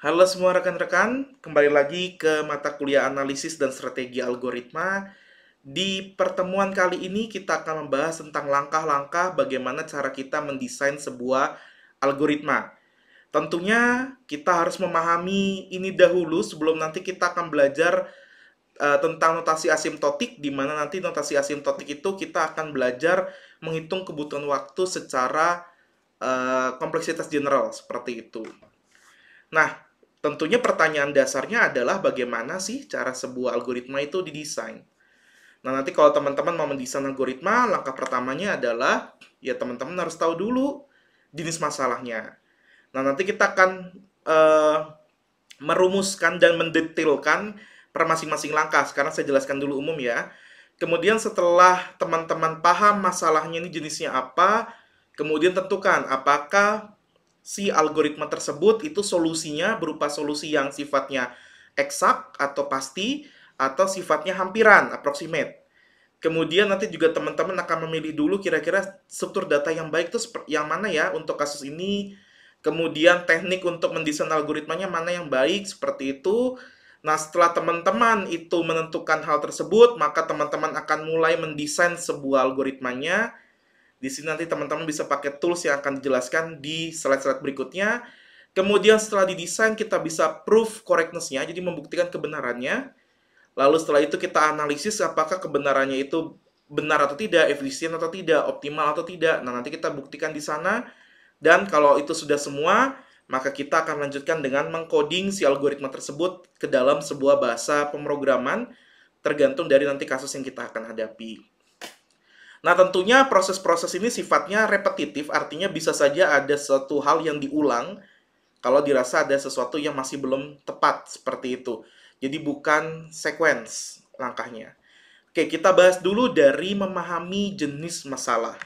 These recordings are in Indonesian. Halo semua rekan-rekan, kembali lagi ke mata kuliah analisis dan strategi algoritma. Di pertemuan kali ini kita akan membahas tentang langkah-langkah bagaimana cara kita mendesain sebuah algoritma. Tentunya kita harus memahami ini dahulu sebelum nanti kita akan belajar tentang notasi asimptotik, di mana nanti notasi asimptotik itu kita akan belajar menghitung kebutuhan waktu secara kompleksitas general, seperti itu. Nah, tentunya pertanyaan dasarnya adalah bagaimana sih cara sebuah algoritma itu didesain. Nah, nanti kalau teman-teman mau mendesain algoritma, langkah pertamanya adalah, ya teman-teman harus tahu dulu jenis masalahnya. Nah, nanti kita akan merumuskan dan mendetailkan per masing-masing langkah. Sekarang saya jelaskan dulu umum ya. Kemudian setelah teman-teman paham masalahnya ini jenisnya apa, kemudian tentukan apakah si algoritma tersebut itu solusinya berupa solusi yang sifatnya eksak atau pasti atau sifatnya hampiran, approximate. Kemudian nanti juga teman-teman akan memilih dulu kira-kira struktur data yang baik itu yang mana ya untuk kasus ini. Kemudian teknik untuk mendesain algoritmanya mana yang baik, seperti itu. Nah, setelah teman-teman itu menentukan hal tersebut, maka teman-teman akan mulai mendesain sebuah algoritmanya. Di sini nanti teman-teman bisa pakai tools yang akan dijelaskan di slide-slide berikutnya. Kemudian setelah didesain, kita bisa proof correctness-nya, jadi membuktikan kebenarannya. Lalu setelah itu kita analisis apakah kebenarannya itu benar atau tidak, efisien atau tidak, optimal atau tidak. Nah, nanti kita buktikan di sana. Dan kalau itu sudah semua, maka kita akan lanjutkan dengan mengcoding si algoritma tersebut ke dalam sebuah bahasa pemrograman, tergantung dari nanti kasus yang kita akan hadapi. Nah, tentunya proses-proses ini sifatnya repetitif, artinya bisa saja ada suatu hal yang diulang kalau dirasa ada sesuatu yang masih belum tepat, seperti itu. Jadi bukan sequence langkahnya. Oke, kita bahas dulu dari memahami jenis masalah.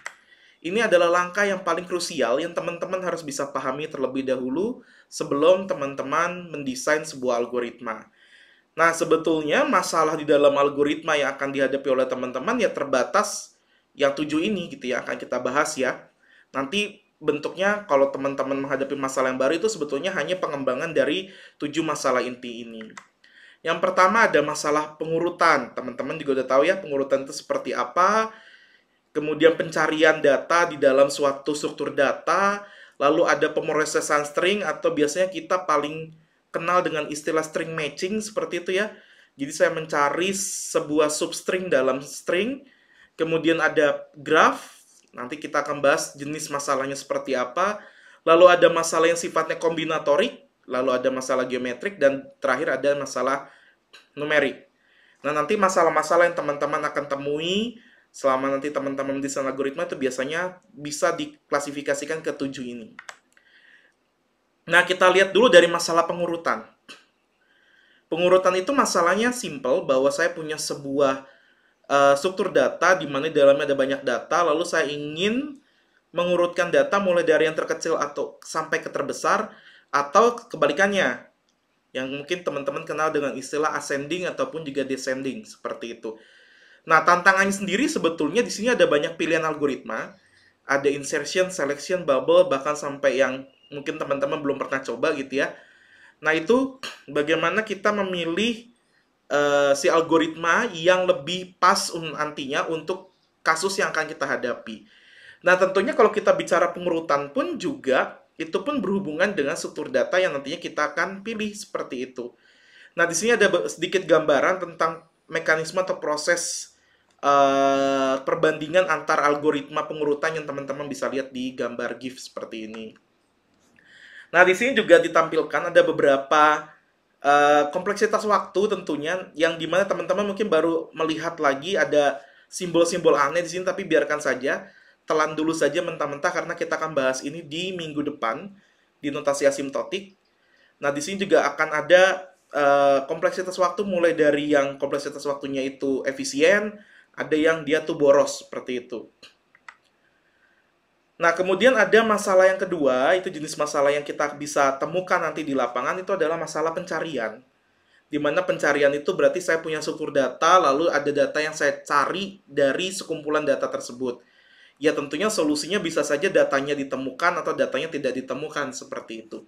Ini adalah langkah yang paling krusial yang teman-teman harus bisa pahami terlebih dahulu sebelum teman-teman mendesain sebuah algoritma. Nah, sebetulnya masalah di dalam algoritma yang akan dihadapi oleh teman-teman ya terbatas yang 7 ini gitu ya, akan kita bahas ya. Nanti bentuknya kalau teman-teman menghadapi masalah yang baru itu sebetulnya hanya pengembangan dari 7 masalah inti ini. Yang pertama ada masalah pengurutan. Teman-teman juga udah tahu ya pengurutan itu seperti apa. Kemudian pencarian data di dalam suatu struktur data. Lalu ada pemrosesan string atau biasanya kita paling kenal dengan istilah string matching, seperti itu ya. Jadi saya mencari sebuah substring dalam string. Kemudian ada graf, nanti kita akan bahas jenis masalahnya seperti apa. Lalu ada masalah yang sifatnya kombinatorik, lalu ada masalah geometrik, dan terakhir ada masalah numerik. Nah, nanti masalah-masalah yang teman-teman akan temui selama nanti teman-teman mendesain algoritma itu biasanya bisa diklasifikasikan ke 7 ini. Nah, kita lihat dulu dari masalah pengurutan. Pengurutan itu masalahnya simple, bahwa saya punya sebuah struktur data di mana dalamnya ada banyak data, lalu saya ingin mengurutkan data mulai dari yang terkecil atau sampai ke terbesar, atau kebalikannya yang mungkin teman-teman kenal dengan istilah ascending ataupun juga descending, seperti itu. Nah, tantangannya sendiri sebetulnya di sini ada banyak pilihan algoritma, ada insertion, selection, bubble, bahkan sampai yang mungkin teman-teman belum pernah coba gitu ya. Nah, itu bagaimana kita memilih si algoritma yang lebih pas nantinya untuk kasus yang akan kita hadapi. Nah, tentunya kalau kita bicara pengurutan pun juga, itu pun berhubungan dengan struktur data yang nantinya kita akan pilih, seperti itu. Nah, di sini ada sedikit gambaran tentang mekanisme atau proses perbandingan antar algoritma pengurutan yang teman-teman bisa lihat di gambar GIF seperti ini. Nah, di sini juga ditampilkan ada beberapa kompleksitas waktu tentunya, yang dimana teman-teman mungkin baru melihat lagi ada simbol-simbol aneh di sini, tapi biarkan saja, telan dulu saja mentah-mentah karena kita akan bahas ini di minggu depan di notasi asimptotik. Nah, di sini juga akan ada kompleksitas waktu mulai dari yang kompleksitas waktunya itu efisien, ada yang dia tuh boros, seperti itu. Nah, kemudian ada masalah yang kedua, itu jenis masalah yang kita bisa temukan nanti di lapangan, itu adalah masalah pencarian. Di mana pencarian itu berarti saya punya struktur data, lalu ada data yang saya cari dari sekumpulan data tersebut. Ya, tentunya solusinya bisa saja datanya ditemukan atau datanya tidak ditemukan, seperti itu.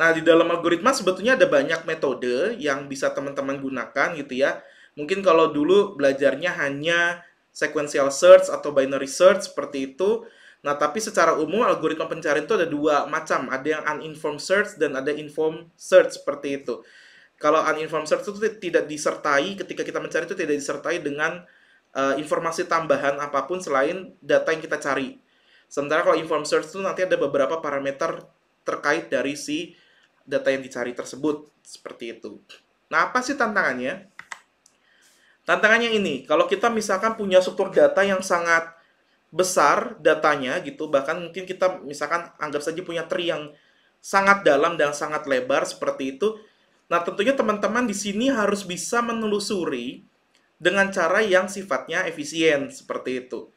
Nah, di dalam algoritma sebetulnya ada banyak metode yang bisa teman-teman gunakan gitu ya. Mungkin kalau dulu belajarnya hanya sequential search atau binary search seperti itu. Nah, tapi secara umum algoritma pencarian itu ada dua macam. Ada yang uninformed search dan ada informed search seperti itu. Kalau uninformed search itu tidak disertai, ketika kita mencari itu tidak disertai dengan informasi tambahan apapun selain data yang kita cari. Sementara kalau informed search itu nanti ada beberapa parameter terkait dari si data yang dicari tersebut, seperti itu. Nah, apa sih tantangannya? Tantangannya ini, kalau kita misalkan punya struktur data yang sangat besar datanya gitu, bahkan mungkin kita misalkan anggap saja punya tree yang sangat dalam dan sangat lebar seperti itu. Nah, tentunya teman-teman di sini harus bisa menelusuri dengan cara yang sifatnya efisien seperti itu.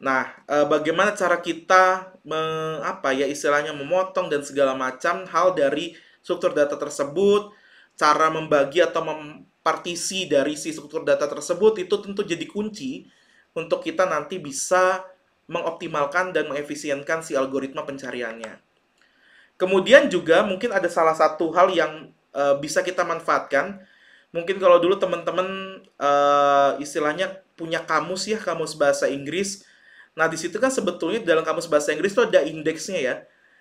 Nah, bagaimana cara kita memotong dan segala macam hal dari struktur data tersebut, cara membagi atau mempartisi dari si struktur data tersebut itu tentu jadi kunci untuk kita nanti bisa mengoptimalkan dan mengefisienkan si algoritma pencariannya. Kemudian juga mungkin ada salah satu hal yang bisa kita manfaatkan. Mungkin kalau dulu teman-teman istilahnya punya kamus ya, kamus bahasa Inggris. Nah, di situ kan sebetulnya dalam kamus bahasa Inggris itu ada indeksnya ya.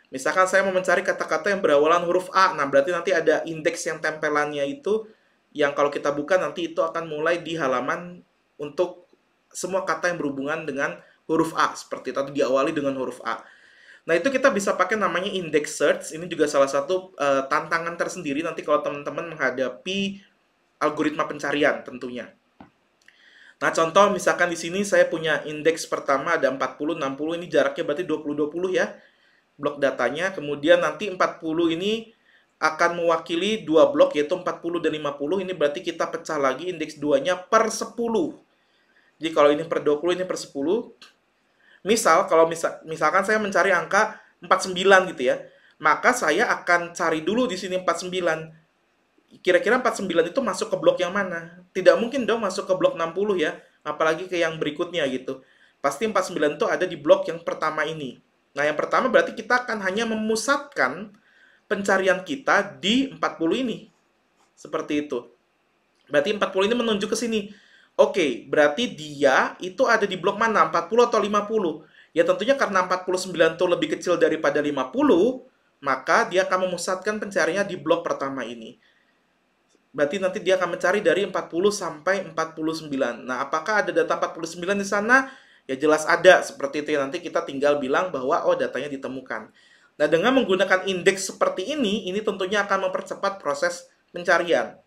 Misalkan saya mau mencari kata-kata yang berawalan huruf A, nah berarti nanti ada indeks yang tempelannya itu, yang kalau kita buka nanti itu akan mulai di halaman untuk semua kata yang berhubungan dengan huruf A, seperti itu, atau diawali dengan huruf A. Nah, itu kita bisa pakai namanya index search. Ini juga salah satu tantangan tersendiri nanti kalau teman-teman menghadapi algoritma pencarian tentunya. Nah, contoh misalkan di sini saya punya indeks pertama ada 40, 60, ini jaraknya berarti 20-20 ya, blok datanya. Kemudian nanti 40 ini akan mewakili dua blok, yaitu 40 dan 50, ini berarti kita pecah lagi indeks 2-nya per 10. Jadi kalau ini per 20, ini per 10. Misalkan saya mencari angka 49 gitu ya, maka saya akan cari dulu di sini 49. Kira-kira 49 itu masuk ke blok yang mana? Tidak mungkin dong masuk ke blok 60 ya, apalagi ke yang berikutnya gitu. Pasti 49 itu ada di blok yang pertama ini. Nah, yang pertama berarti kita akan hanya memusatkan pencarian kita di 40 ini. Seperti itu. Berarti 40 ini menunjuk ke sini. Oke, berarti dia itu ada di blok mana? 40 atau 50? Ya tentunya karena 49 itu lebih kecil daripada 50, maka dia akan memusatkan pencariannya di blok pertama ini. Berarti nanti dia akan mencari dari 40 sampai 49. Nah, apakah ada data 49 di sana? Ya jelas ada, seperti itu. Nanti kita tinggal bilang bahwa, oh, datanya ditemukan. Nah, dengan menggunakan indeks seperti ini tentunya akan mempercepat proses pencarian.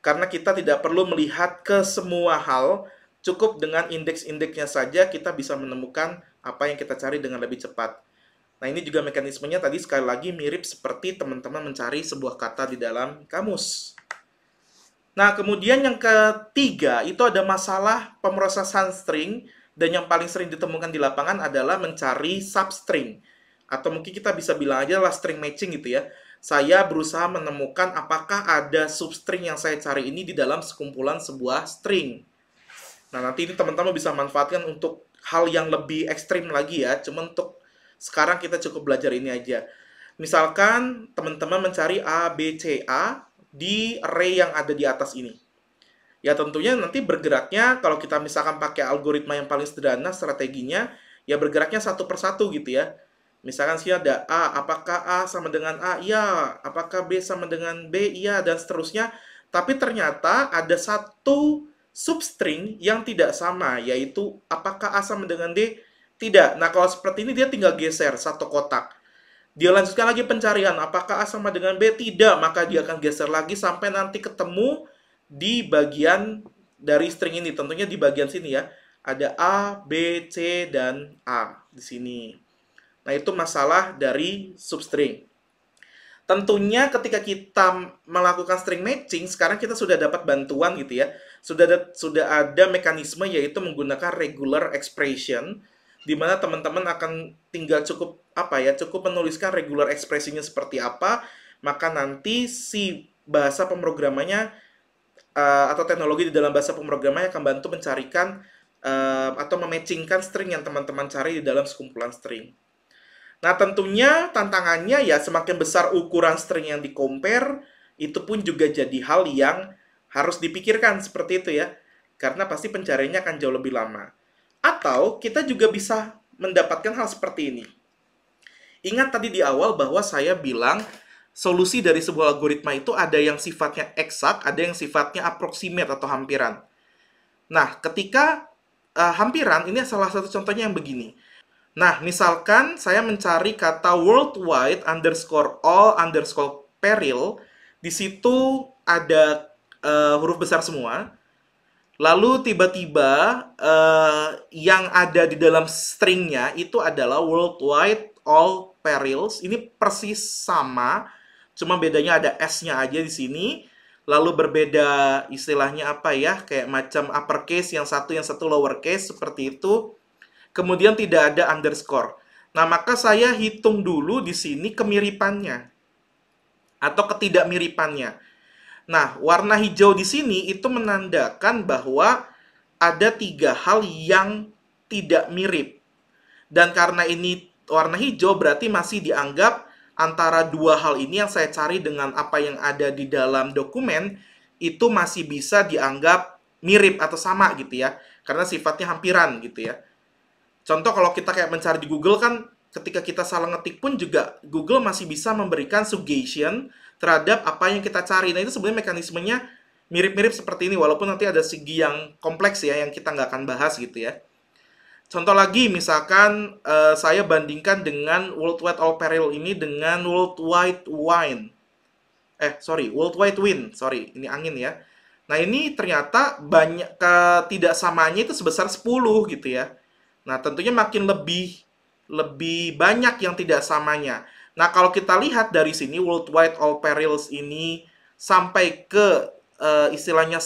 Karena kita tidak perlu melihat ke semua hal, cukup dengan indeks-indeksnya saja kita bisa menemukan apa yang kita cari dengan lebih cepat. Nah, ini juga mekanismenya tadi sekali lagi mirip seperti teman-teman mencari sebuah kata di dalam kamus. Nah, kemudian yang ketiga, itu ada masalah pemrosesan string, dan yang paling sering ditemukan di lapangan adalah mencari substring. Atau mungkin kita bisa bilang aja lah string matching gitu ya. Saya berusaha menemukan apakah ada substring yang saya cari ini di dalam sekumpulan sebuah string. Nah, nanti ini teman-teman bisa manfaatkan untuk hal yang lebih ekstrim lagi ya. Cuman untuk sekarang kita cukup belajar ini aja. Misalkan teman-teman mencari A, B, C, A di array yang ada di atas ini. Ya tentunya nanti bergeraknya, kalau kita misalkan pakai algoritma yang paling sederhana strateginya, ya bergeraknya satu persatu gitu ya. Misalkan sih ada A, apakah A sama dengan A? Ya. Apakah B sama dengan B? Ya. Dan seterusnya. Tapi ternyata ada satu substring yang tidak sama, yaitu apakah A sama dengan D? Tidak. Nah, kalau seperti ini dia tinggal geser satu kotak. Dia lanjutkan lagi pencarian, apakah A sama dengan B? Tidak, maka dia akan geser lagi sampai nanti ketemu di bagian dari string ini. Tentunya di bagian sini ya, ada A, B, C, dan A di sini. Nah, itu masalah dari substring. Tentunya ketika kita melakukan string matching, sekarang kita sudah dapat bantuan gitu ya. Sudah ada mekanisme, yaitu menggunakan regular expression, di mana teman-teman akan tinggal cukup menuliskan regular ekspresinya seperti apa, maka nanti si bahasa pemrogramannya atau teknologi di dalam bahasa pemrogramannya akan bantu mencarikan atau mematchingkan string yang teman-teman cari di dalam sekumpulan string. Nah, tentunya tantangannya ya semakin besar ukuran string yang di-compare, itu pun juga jadi hal yang harus dipikirkan seperti itu ya. Karena pasti pencariannya akan jauh lebih lama. Atau kita juga bisa mendapatkan hal seperti ini. Ingat tadi di awal bahwa saya bilang solusi dari sebuah algoritma itu ada yang sifatnya eksak, ada yang sifatnya aproksimat atau hampiran. Nah, ketika hampiran, ini salah satu contohnya yang begini. Nah, misalkan saya mencari kata worldwide_all_peril. Di situ ada huruf besar semua. Lalu tiba-tiba yang ada di dalam stringnya itu adalah worldwide all perils. Ini persis sama, cuma bedanya ada S-nya aja di sini. Lalu berbeda istilahnya apa ya, kayak macam uppercase yang satu lowercase, seperti itu. Kemudian tidak ada underscore. Nah, maka saya hitung dulu di sini kemiripannya atau ketidakmiripannya. Nah, warna hijau di sini itu menandakan bahwa ada tiga hal yang tidak mirip. Dan karena ini warna hijau, berarti masih dianggap antara dua hal ini yang saya cari dengan apa yang ada di dalam dokumen itu masih bisa dianggap mirip atau sama gitu ya. Karena sifatnya hampiran gitu ya. Contoh kalau kita kayak mencari di Google kan, ketika kita salah ngetik pun juga Google masih bisa memberikan suggestion terhadap apa yang kita cari. Nah, itu sebenarnya mekanismenya mirip-mirip seperti ini, walaupun nanti ada segi yang kompleks ya, yang kita nggak akan bahas gitu ya. Contoh lagi, misalkan saya bandingkan dengan worldwide all peril ini dengan worldwide wine. Worldwide win, sorry, ini angin ya. Nah, ini ternyata banyak ketidaksamanya itu sebesar 10 gitu ya. Nah, tentunya makin lebih banyak yang tidak samanya. Nah, kalau kita lihat dari sini, worldwide all perils ini sampai ke istilahnya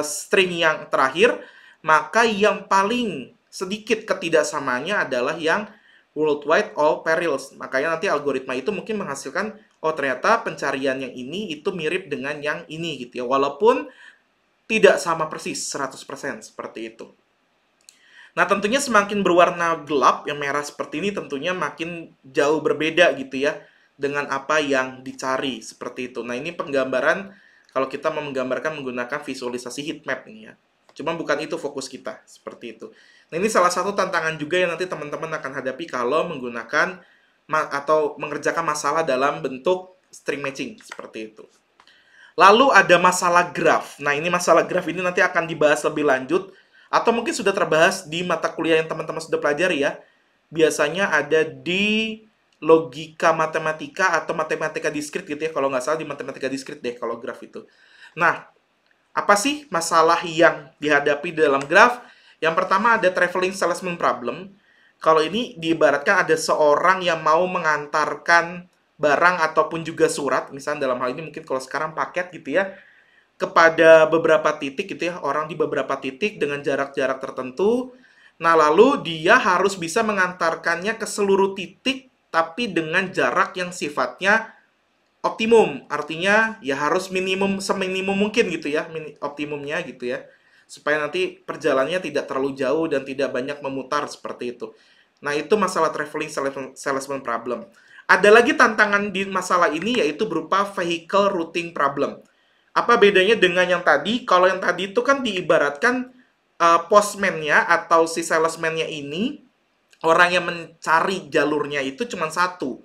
string yang terakhir, maka yang paling sedikit ketidaksamanya adalah yang worldwide all perils. Makanya nanti algoritma itu mungkin menghasilkan, oh ternyata pencarian yang ini itu mirip dengan yang ini gitu ya. Walaupun tidak sama persis 100% seperti itu. Nah, tentunya semakin berwarna gelap, yang merah seperti ini tentunya makin jauh berbeda gitu ya, dengan apa yang dicari, seperti itu. Nah, ini penggambaran, kalau kita mau menggambarkan menggunakan visualisasi heatmap ini ya. Cuma bukan itu fokus kita, seperti itu. Nah, ini salah satu tantangan juga yang nanti teman-teman akan hadapi kalau menggunakan atau mengerjakan masalah dalam bentuk string matching, seperti itu. Lalu ada masalah graf. Nah, ini masalah graf ini nanti akan dibahas lebih lanjut, atau mungkin sudah terbahas di mata kuliah yang teman-teman sudah pelajari ya. Biasanya ada di logika matematika atau matematika diskrit gitu ya. Kalau nggak salah di matematika diskrit deh kalau graf itu. Nah, apa sih masalah yang dihadapi dalam graf? Yang pertama ada traveling salesman problem. Kalau ini diibaratkan ada seorang yang mau mengantarkan barang ataupun juga surat. Misalnya dalam hal ini mungkin kalau sekarang paket gitu ya, kepada beberapa titik gitu ya, orang di beberapa titik dengan jarak-jarak tertentu. Nah, lalu dia harus bisa mengantarkannya ke seluruh titik, tapi dengan jarak yang sifatnya optimum. Artinya, ya harus minimum, seminimum mungkin gitu ya, optimumnya gitu ya. Supaya nanti perjalanannya tidak terlalu jauh dan tidak banyak memutar, seperti itu. Nah, itu masalah traveling salesman problem. Ada lagi tantangan di masalah ini, yaitu berupa vehicle routing problem. Apa bedanya dengan yang tadi? Kalau yang tadi itu kan diibaratkan postman-nya atau si salesman-nya ini, orang yang mencari jalurnya itu cuma satu.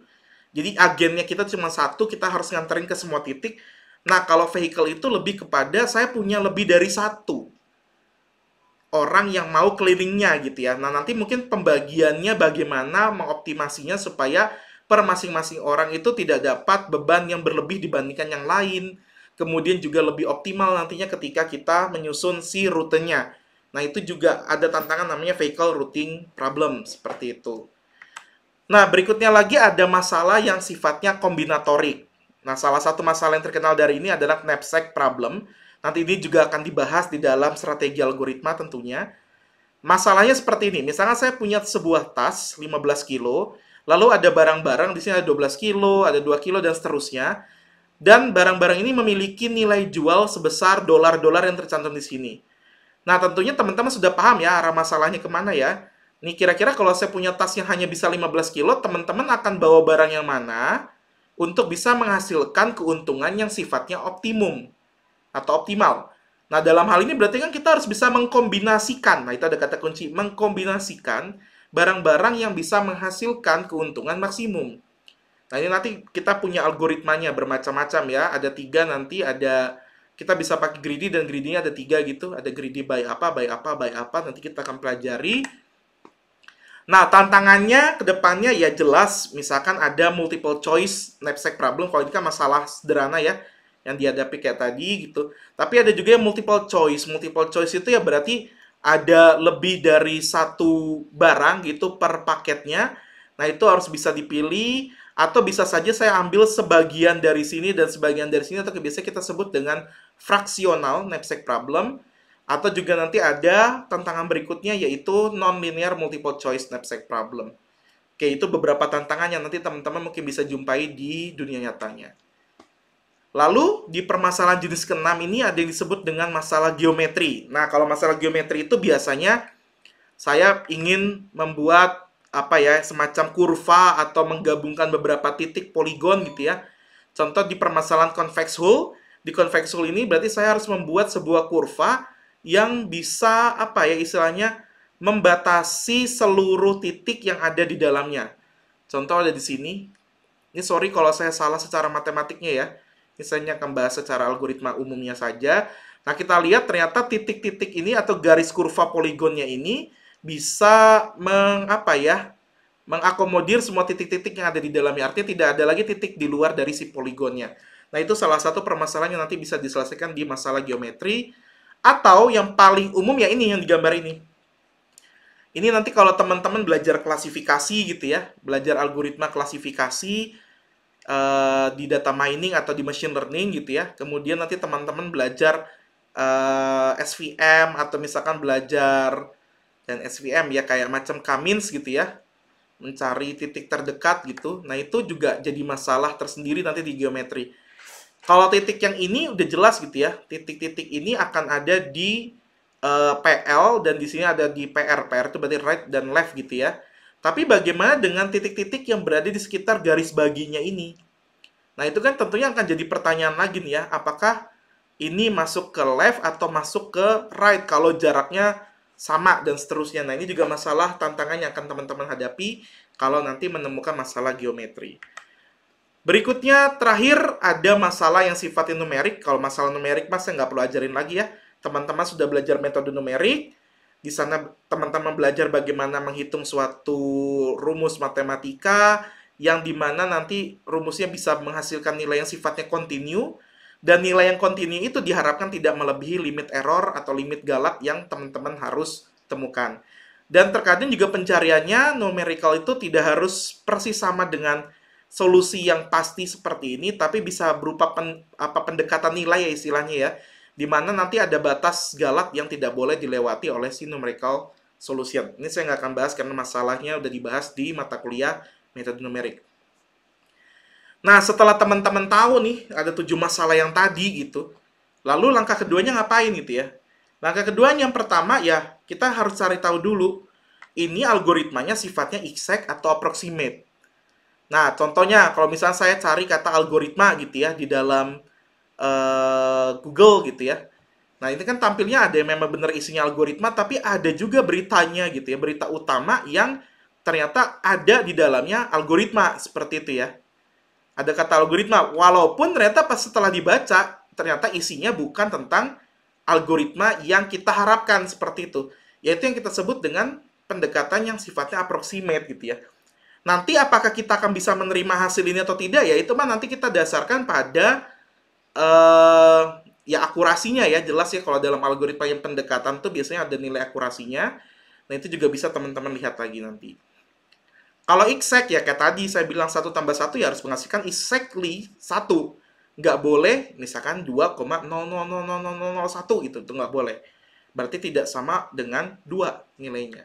Jadi agennya kita cuma satu, kita harus nganterin ke semua titik. Nah, kalau vehicle itu lebih kepada saya punya lebih dari satu orang yang mau kelilingnya gitu ya. Nah, nanti mungkin pembagiannya bagaimana mengoptimasinya supaya per masing-masing orang itu tidak dapat beban yang berlebih dibandingkan yang lain. Kemudian juga lebih optimal nantinya ketika kita menyusun si rutenya. Nah, itu juga ada tantangan namanya vehicle routing problem, seperti itu. Nah, berikutnya lagi ada masalah yang sifatnya kombinatorik. Nah, salah satu masalah yang terkenal dari ini adalah knapsack problem. Nanti ini juga akan dibahas di dalam strategi algoritma tentunya. Masalahnya seperti ini. Misalnya saya punya sebuah tas 15 kilo, lalu ada barang-barang, di sini ada 12 kilo, ada 2 kilo, dan seterusnya. Dan barang-barang ini memiliki nilai jual sebesar dolar-dolar yang tercantum di sini. Nah, tentunya teman-teman sudah paham ya arah masalahnya kemana ya. Nih kira-kira kalau saya punya tas yang hanya bisa 15 kilo, teman-teman akan bawa barang yang mana untuk bisa menghasilkan keuntungan yang sifatnya optimum atau optimal. Nah, dalam hal ini berarti kan kita harus bisa mengkombinasikan. Nah, itu ada kata kunci, mengkombinasikan barang-barang yang bisa menghasilkan keuntungan maksimum. Nah, ini nanti kita punya algoritmanya bermacam-macam ya. Ada 3 nanti, ada kita bisa pakai greedy dan greedy-nya ada 3 gitu. Ada greedy by apa, by apa, by apa. Nanti kita akan pelajari. Nah, tantangannya ke depannya ya jelas, misalkan ada multiple choice knapsack problem, kalau ini kan masalah sederhana ya, yang dihadapi kayak tadi gitu. Tapi ada juga yang multiple choice. Multiple choice itu ya berarti ada lebih dari satu barang gitu per paketnya. Nah, itu harus bisa dipilih, atau bisa saja saya ambil sebagian dari sini dan sebagian dari sini, atau biasanya kita sebut dengan fraksional knapsack problem. Atau juga nanti ada tantangan berikutnya, yaitu non-linear multiple choice knapsack problem. Oke, itu beberapa tantangan yang nanti teman-teman mungkin bisa jumpai di dunia nyatanya. Lalu, di permasalahan jenis ke-6 ini ada yang disebut dengan masalah geometri. Nah, kalau masalah geometri itu biasanya saya ingin membuat apa ya, semacam kurva atau menggabungkan beberapa titik poligon gitu ya. Contoh di permasalahan convex hull. Di convex hull ini berarti saya harus membuat sebuah kurva yang bisa, apa ya istilahnya, membatasi seluruh titik yang ada di dalamnya. Contoh ada di sini. Ini sorry kalau saya salah secara matematiknya ya. Ini saya akan bahas secara algoritma umumnya saja. Nah, kita lihat ternyata titik-titik ini atau garis kurva poligonnya ini bisa mengakomodir semua titik-titik yang ada di dalamnya. Artinya tidak ada lagi titik di luar dari si poligonnya. Nah, itu salah satu permasalahan yang nanti bisa diselesaikan di masalah geometri. Atau yang paling umum ya ini yang digambar ini. Ini nanti kalau teman-teman belajar klasifikasi gitu ya, belajar algoritma klasifikasi di data mining atau di machine learning gitu ya. Kemudian nanti teman-teman belajar SVM atau misalkan belajar dan SVM ya kayak macam K-means gitu ya, mencari titik terdekat gitu. Nah, itu juga jadi masalah tersendiri nanti di geometri. Kalau titik yang ini udah jelas gitu ya, titik-titik ini akan ada di PL dan di sini ada di PR. PR itu berarti right dan left gitu ya. Tapi bagaimana dengan titik-titik yang berada di sekitar garis baginya ini? Nah, itu kan tentunya akan jadi pertanyaan lagi nih ya, apakah ini masuk ke left atau masuk ke right kalau jaraknya sama dan seterusnya. Nah, ini juga masalah tantangan yang akan teman-teman hadapi kalau nanti menemukan masalah geometri. Berikutnya, terakhir, ada masalah yang sifatnya numerik. Kalau masalah numerik, mas, saya nggak perlu ajarin lagi ya. Teman-teman sudah belajar metode numerik. Di sana, teman-teman belajar bagaimana menghitung suatu rumus matematika, yang dimana nanti rumusnya bisa menghasilkan nilai yang sifatnya kontinu. Dan nilai yang kontinu itu diharapkan tidak melebihi limit error atau limit galak yang teman-teman harus temukan. Dan terkadang juga pencariannya, numerical itu tidak harus persis sama dengan solusi yang pasti seperti ini, tapi bisa berupa pendekatan nilai ya istilahnya ya, di mana nanti ada batas galak yang tidak boleh dilewati oleh si numerical solution. Ini saya nggak akan bahas karena masalahnya udah dibahas di mata kuliah metode numerik. Nah, setelah teman-teman tahu nih, ada 7 masalah yang tadi gitu, lalu langkah keduanya ngapain gitu ya? Langkah keduanya yang pertama ya, kita harus cari tahu dulu, ini algoritmanya sifatnya exact atau approximate. Nah, contohnya kalau misalnya saya cari kata algoritma gitu ya di dalam Google gitu ya. Nah, ini kan tampilnya ada yang memang benar isinya algoritma, tapi ada juga beritanya gitu ya, berita utama yang ternyata ada di dalamnya algoritma, seperti itu ya. Ada kata algoritma, walaupun ternyata pas setelah dibaca, ternyata isinya bukan tentang algoritma yang kita harapkan, seperti itu. Yaitu yang kita sebut dengan pendekatan yang sifatnya approximate gitu ya. Nanti apakah kita akan bisa menerima hasil ini atau tidak ya, itu mah nanti kita dasarkan pada ya akurasinya ya. Jelas ya kalau dalam algoritma yang pendekatan tuh biasanya ada nilai akurasinya. Nah, itu juga bisa teman-teman lihat lagi nanti. Kalau exact ya kayak tadi saya bilang 1 + 1 ya harus menghasilkan exactly 1. Nggak boleh misalkan 2,0000001 gitu, itu nggak boleh. Berarti tidak sama dengan 2 nilainya.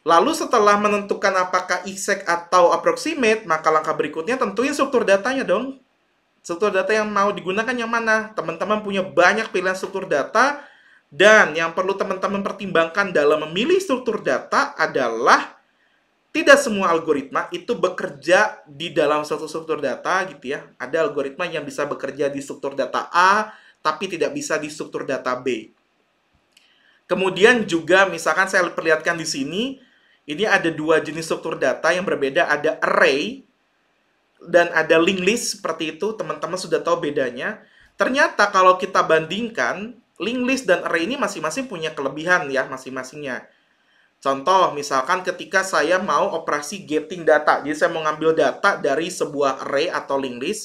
Lalu setelah menentukan apakah exact atau approximate, maka langkah berikutnya tentuin struktur datanya dong. Struktur data yang mau digunakan yang mana? Teman-teman punya banyak pilihan struktur data, Dan yang perlu teman-teman pertimbangkan dalam memilih struktur data adalah tidak semua algoritma itu bekerja di dalam suatu struktur data gitu ya. Ada algoritma yang bisa bekerja di struktur data A, tapi tidak bisa di struktur data B. Kemudian juga misalkan saya perlihatkan di sini, ini ada dua jenis struktur data yang berbeda, ada array dan ada linked list seperti itu, teman-teman sudah tahu bedanya. Ternyata kalau kita bandingkan, linked list dan array ini masing-masing punya kelebihan ya, masing-masingnya. Contoh, misalkan ketika saya mau operasi getting data. Jadi saya mau ngambil data dari sebuah array atau linked list.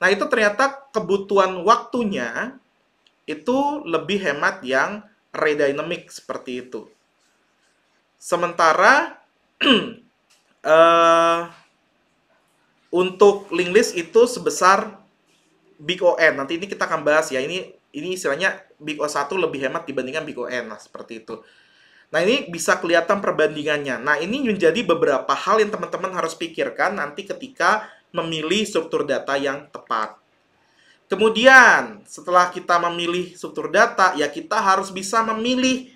Nah, itu ternyata kebutuhan waktunya itu lebih hemat yang array dynamic seperti itu. Sementara untuk linked list itu sebesar big O(n). Nanti ini kita akan bahas ya. Ini istilahnya big O1 lebih hemat dibandingkan big O(n). Nah, seperti itu. Nah, ini bisa kelihatan perbandingannya. Nah, ini menjadi beberapa hal yang teman-teman harus pikirkan nanti ketika memilih struktur data yang tepat. Kemudian, setelah kita memilih struktur data, ya kita harus bisa memilih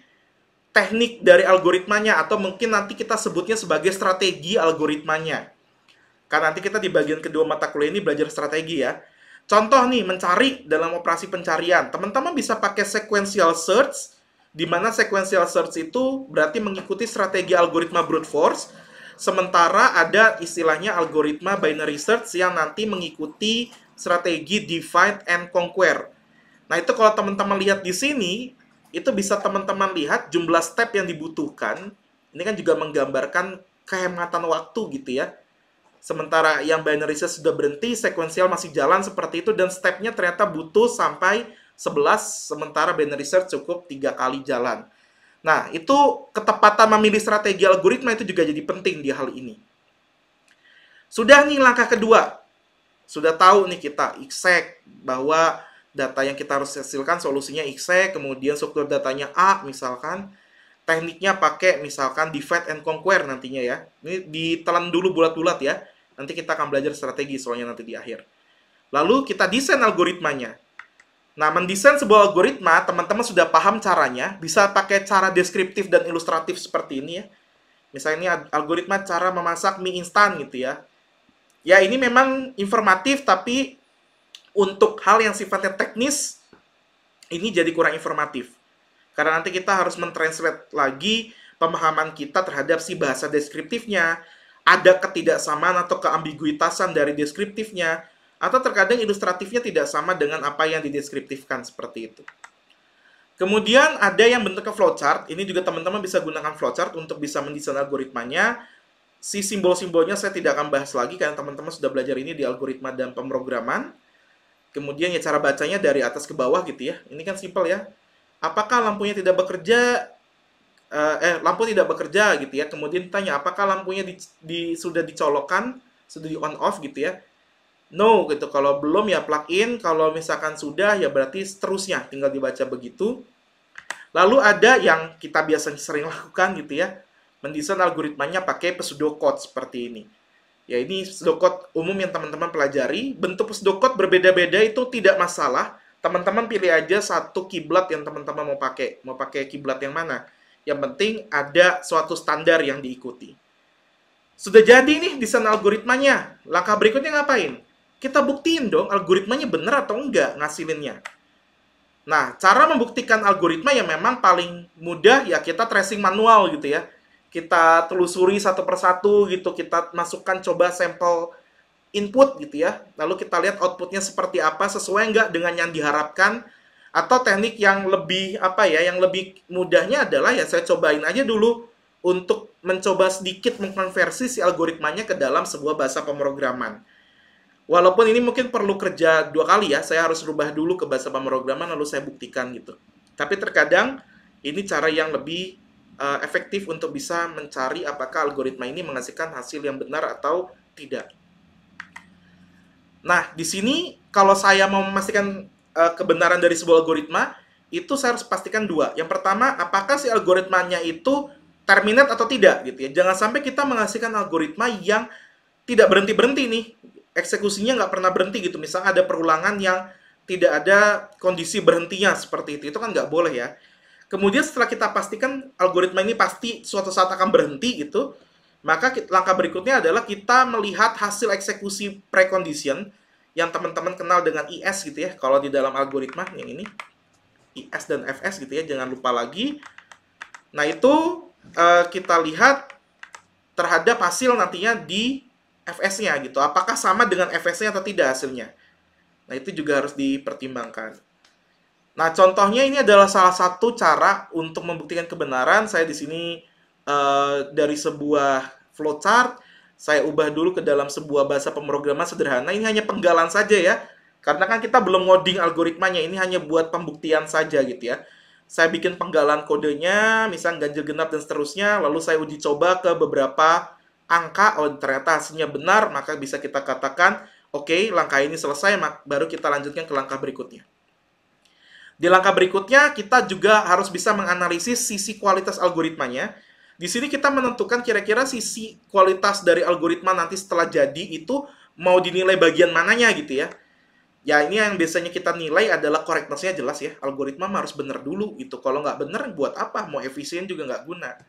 teknik dari algoritmanya, atau mungkin nanti kita sebutnya sebagai strategi algoritmanya. Karena nanti kita di bagian kedua mata kuliah ini belajar strategi ya. Contoh nih, mencari dalam operasi pencarian. Teman-teman bisa pakai sequential search, di mana sequential search itu berarti mengikuti strategi algoritma brute force, sementara ada istilahnya algoritma binary search yang nanti mengikuti strategi divide and conquer. Nah, itu kalau teman-teman lihat di sini, itu bisa teman-teman lihat jumlah step yang dibutuhkan. Ini kan juga menggambarkan kehematan waktu gitu ya. Sementara yang binary search sudah berhenti, sequential masih jalan seperti itu, dan stepnya ternyata butuh sampai 11, sementara binary search cukup 3 kali jalan. Nah, itu ketepatan memilih strategi algoritma itu juga jadi penting di hal ini. Sudah nih langkah kedua. Sudah tahu nih kita exact, bahwa data yang kita harus hasilkan solusinya exact, kemudian struktur datanya A misalkan. Tekniknya pakai misalkan divide and conquer nantinya ya. Ini ditelan dulu bulat-bulat ya. Nanti kita akan belajar strategi soalnya nanti di akhir. Lalu kita desain algoritmanya. Nah, mendesain sebuah algoritma, teman-teman sudah paham caranya. Bisa pakai cara deskriptif dan ilustratif seperti ini ya. Misalnya ini algoritma cara memasak mie instan gitu ya. Ya, ini memang informatif, tapi untuk hal yang sifatnya teknis, ini jadi kurang informatif. Karena nanti kita harus mentranslate lagi pemahaman kita terhadap si bahasa deskriptifnya. Ada ketidaksamaan atau keambiguitasan dari deskriptifnya. Atau terkadang ilustratifnya tidak sama dengan apa yang dideskriptifkan, seperti itu. Kemudian ada yang bentuknya flowchart. Ini juga teman-teman bisa gunakan flowchart untuk bisa mendesain algoritmanya. Si simbol-simbolnya saya tidak akan bahas lagi, karena teman-teman sudah belajar ini di algoritma dan pemrograman. Kemudian ya cara bacanya dari atas ke bawah gitu ya. Ini kan simpel ya. Apakah lampunya tidak bekerja? Lampu tidak bekerja gitu ya. Kemudian tanya, apakah lampunya sudah dicolokkan? Sudah di on-off gitu ya. No, gitu. Kalau belum ya plug in, kalau misalkan sudah ya berarti seterusnya, tinggal dibaca begitu. Lalu ada yang kita biasanya sering lakukan gitu ya, mendesain algoritmanya pakai pseudocode seperti ini. Ya, ini pseudocode umum yang teman-teman pelajari. Bentuk pseudocode berbeda-beda itu tidak masalah. Teman-teman pilih aja satu kiblat yang teman-teman mau pakai. Mau pakai kiblat yang mana? Yang penting ada suatu standar yang diikuti. Sudah jadi nih desain algoritmanya. Langkah berikutnya ngapain? Kita buktiin dong algoritmanya benar atau enggak ngasilinnya. Nah, cara membuktikan algoritma yang memang paling mudah ya kita tracing manual gitu ya. Kita telusuri satu persatu gitu, kita masukkan coba sampel input gitu ya. Lalu kita lihat outputnya seperti apa, sesuai enggak dengan yang diharapkan. Atau teknik yang lebih yang lebih mudahnya adalah ya saya cobain aja dulu untuk mencoba sedikit mengkonversi si algoritmanya ke dalam sebuah bahasa pemrograman. Walaupun ini mungkin perlu kerja 2 kali ya, saya harus rubah dulu ke bahasa pemrograman lalu saya buktikan gitu. Tapi terkadang ini cara yang lebih efektif untuk bisa mencari apakah algoritma ini menghasilkan hasil yang benar atau tidak. Nah, di sini kalau saya mau memastikan kebenaran dari sebuah algoritma, itu saya harus pastikan 2. Yang pertama, apakah si algoritmanya itu terminate atau tidak gitu ya. Jangan sampai kita menghasilkan algoritma yang tidak berhenti-berhenti nih. Eksekusinya nggak pernah berhenti gitu. Misalnya ada perulangan yang tidak ada kondisi berhentinya seperti itu. Itu kan nggak boleh ya. Kemudian setelah kita pastikan algoritma ini pasti suatu saat akan berhenti gitu, maka langkah berikutnya adalah kita melihat hasil eksekusi precondition yang teman-teman kenal dengan IS gitu ya. Kalau di dalam algoritma yang ini, IS dan FS gitu ya, jangan lupa lagi. Nah itu kita lihat terhadap hasil nantinya di FS-nya gitu. Apakah sama dengan FS-nya atau tidak hasilnya. Nah itu juga harus dipertimbangkan. Nah, contohnya ini adalah salah satu cara untuk membuktikan kebenaran. Saya di sini dari sebuah flowchart, saya ubah dulu ke dalam sebuah bahasa pemrograman sederhana. Ini hanya penggalan saja ya, karena kan kita belum ngoding algoritmanya, ini hanya buat pembuktian saja gitu ya. Saya bikin penggalan kodenya, misal ganjil genap dan seterusnya, lalu saya uji coba ke beberapa angka. Oh, ternyata hasilnya benar, maka bisa kita katakan, oke, langkah ini selesai, baru kita lanjutkan ke langkah berikutnya. Di langkah berikutnya, kita juga harus bisa menganalisis sisi kualitas algoritmanya. Di sini kita menentukan kira-kira sisi kualitas dari algoritma nanti setelah jadi itu mau dinilai bagian mananya gitu ya. Ya, ini yang biasanya kita nilai adalah correctness-nya jelas ya. Algoritma harus benar dulu gitu. Kalau nggak benar, buat apa? Mau efisien juga nggak guna.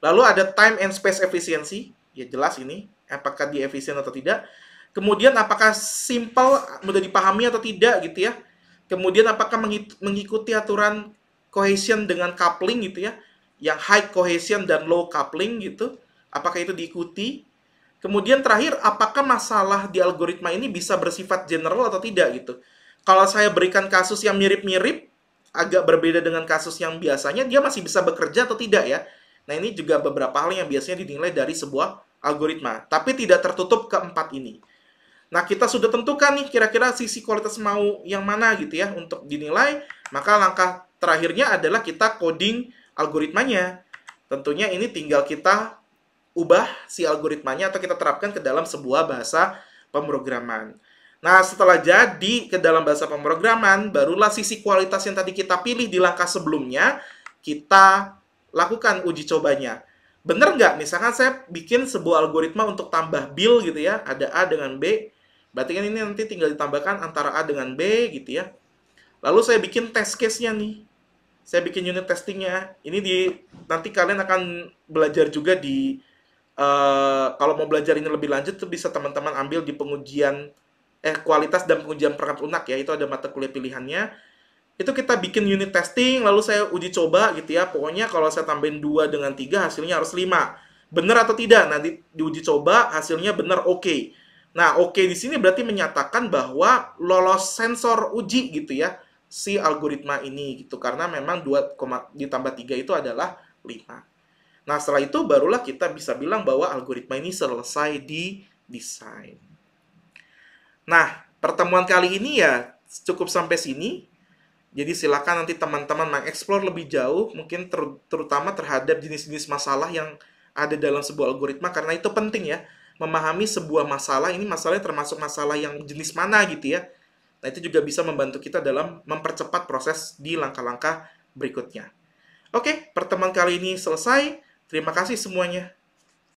Lalu ada time and space efficiency. Ya, jelas ini. Apakah dia efisien atau tidak. Kemudian, apakah simple, mudah dipahami atau tidak gitu ya. Kemudian apakah mengikuti aturan cohesion dengan coupling gitu ya, yang high cohesion dan low coupling gitu, apakah itu diikuti. Kemudian terakhir, apakah masalah di algoritma ini bisa bersifat general atau tidak gitu. Kalau saya berikan kasus yang mirip-mirip, agak berbeda dengan kasus yang biasanya, dia masih bisa bekerja atau tidak ya. Nah ini juga beberapa hal yang biasanya dinilai dari sebuah algoritma, tapi tidak tertutup ke empat ini. Nah, kita sudah tentukan nih kira-kira sisi kualitas mau yang mana gitu ya untuk dinilai. Maka langkah terakhirnya adalah kita coding algoritmanya. Tentunya ini tinggal kita ubah si algoritmanya atau kita terapkan ke dalam sebuah bahasa pemrograman. Nah, setelah jadi ke dalam bahasa pemrograman, barulah sisi kualitas yang tadi kita pilih di langkah sebelumnya, kita lakukan uji cobanya. Bener nggak? Misalkan saya bikin sebuah algoritma untuk tambah bill gitu ya, ada A dengan B. Berarti kan ini nanti tinggal ditambahkan antara A dengan B gitu ya. Lalu saya bikin test case-nya nih. Saya bikin unit testing-nya. Ini nanti kalian akan belajar juga di... kalau mau belajar ini lebih lanjut, tuh bisa teman-teman ambil di pengujian... kualitas dan pengujian perangkat lunak ya. Itu ada mata kuliah pilihannya. Itu kita bikin unit testing, lalu saya uji coba gitu ya. Pokoknya kalau saya tambahin 2 dengan 3, hasilnya harus 5. Bener atau tidak? Nanti diuji coba, hasilnya bener, oke. Nah, oke di sini berarti menyatakan bahwa lolos sensor uji gitu ya, si algoritma ini gitu. Karena memang 2, ditambah 3 itu adalah 5. Nah, setelah itu barulah kita bisa bilang bahwa algoritma ini selesai didesain. Nah, pertemuan kali ini ya cukup sampai sini. Jadi silakan nanti teman-teman mengeksplor lebih jauh, mungkin terutama terhadap jenis-jenis masalah yang ada dalam sebuah algoritma. Karena itu penting ya. Memahami sebuah masalah, ini masalahnya termasuk masalah yang jenis mana gitu ya. Nah itu juga bisa membantu kita dalam mempercepat proses di langkah-langkah berikutnya. Oke, pertemuan kali ini selesai. Terima kasih semuanya.